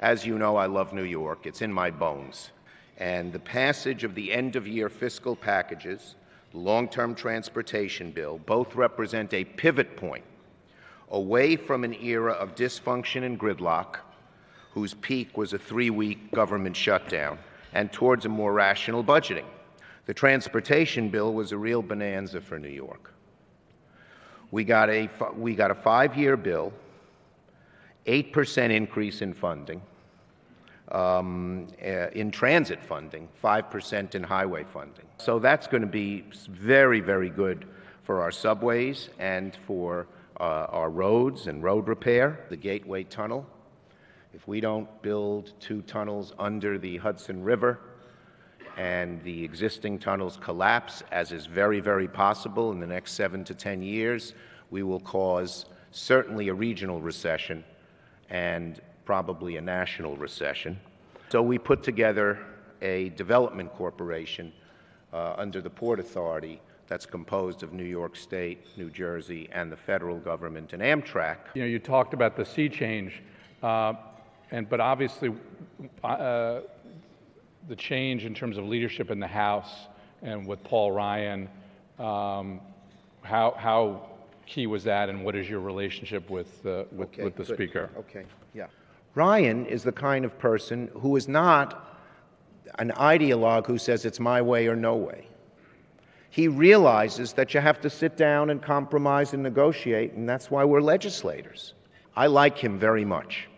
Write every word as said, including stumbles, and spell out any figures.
As you know, I love New York. It's in my bones. And the passage of the end-of-year fiscal packages, long-term transportation bill, both represent a pivot point away from an era of dysfunction and gridlock, whose peak was a three-week government shutdown, and towards a more rational budgeting. The transportation bill was a real bonanza for New York. We got a, we got a five-year bill, eight percent increase in funding, um, in transit funding, five percent in highway funding. So that's going to be very, very good for our subways and for uh, our roads and road repair, the Gateway Tunnel. If we don't build two tunnels under the Hudson River and the existing tunnels collapse, as is very, very possible in the next seven to ten years, we will cause certainly a regional recession and probably a national recession. So we put together a development corporation uh, under the Port Authority that's composed of New York State, New Jersey, and the federal government and Amtrak. You know, you talked about the sea change. Uh, And, but obviously, uh, the change in terms of leadership in the House and with Paul Ryan, um, how, how key was that, and what is your relationship with, uh, with, okay, with the good. Speaker? Okay, yeah. Ryan is the kind of person who is not an ideologue who says it's my way or no way. He realizes that you have to sit down and compromise and negotiate, and that's why we're legislators. I like him very much.